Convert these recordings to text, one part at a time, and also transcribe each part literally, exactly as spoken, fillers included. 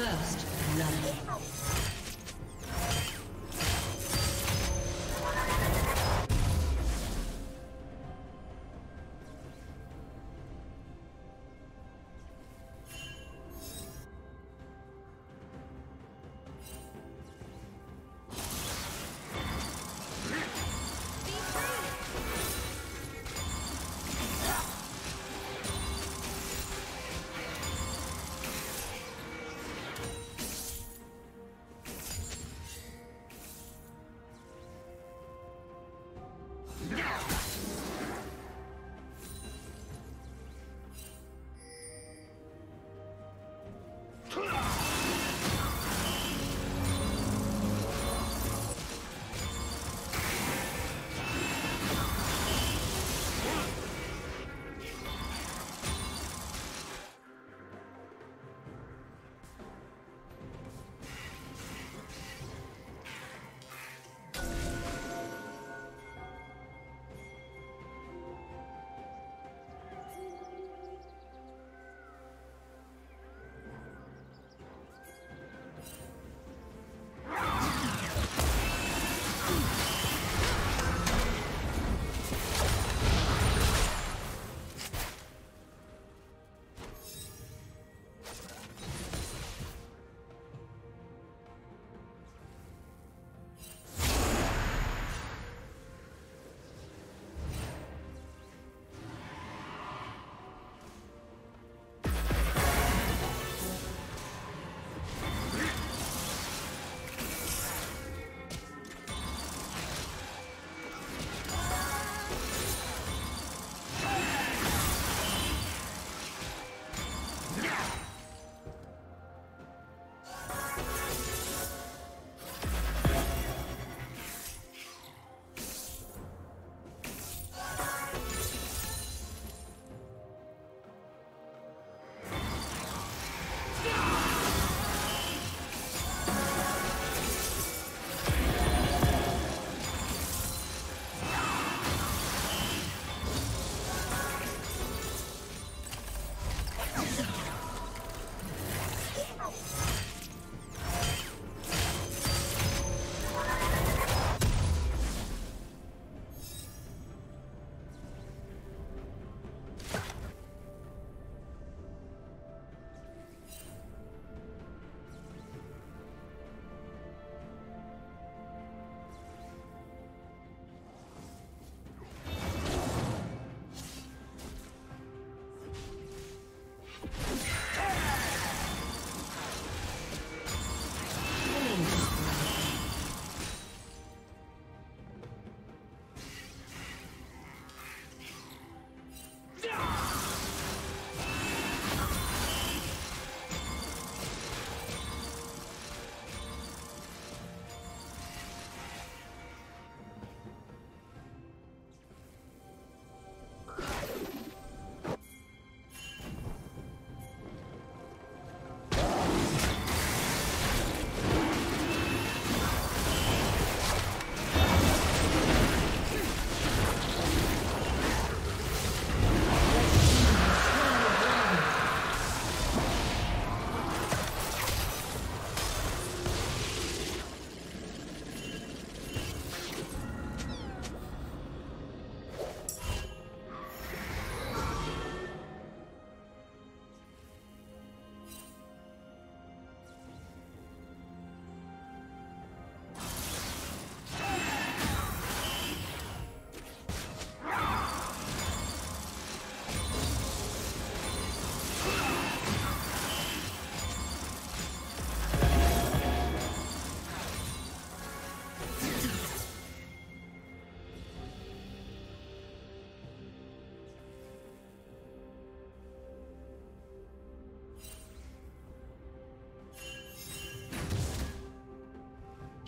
First love.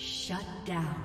Shut down.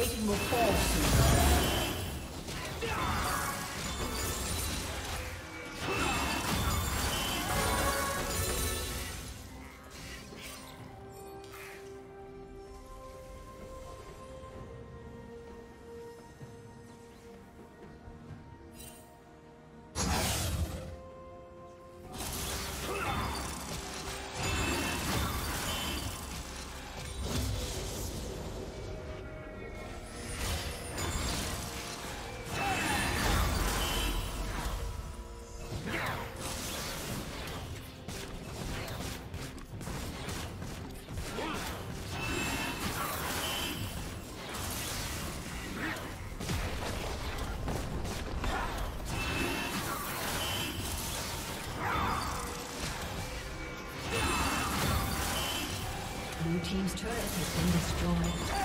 Satan will fall soon. Team's turret has been destroyed.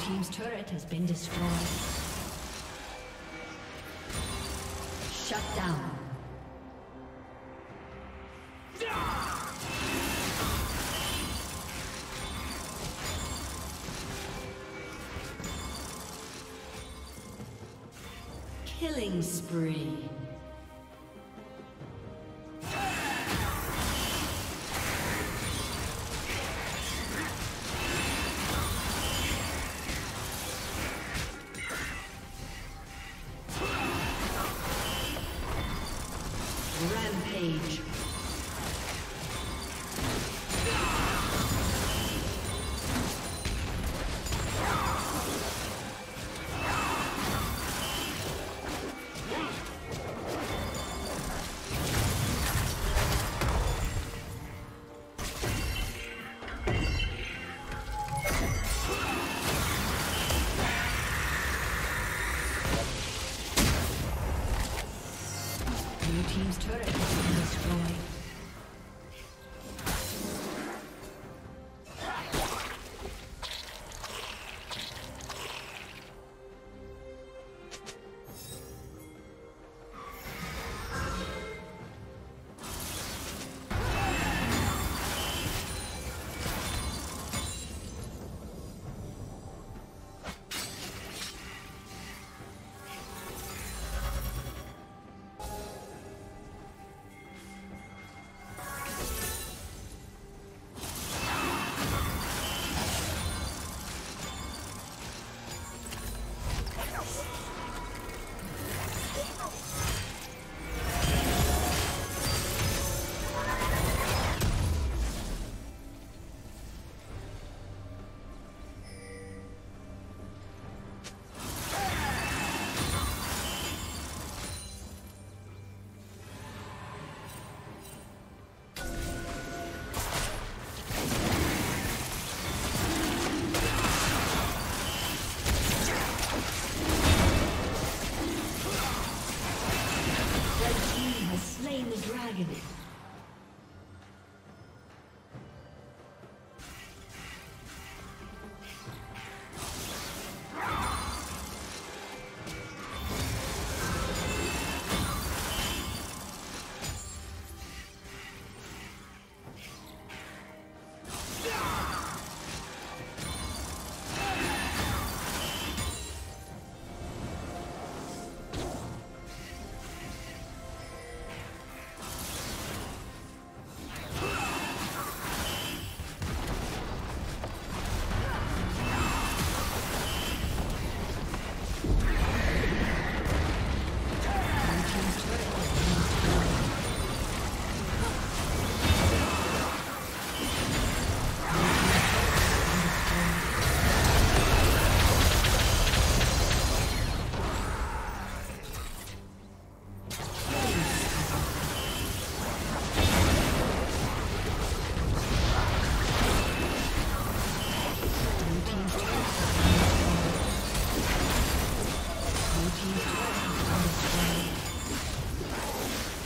Team's turret has been destroyed. Shut down. Killing spree. Rampage. team's turret has been destroyed.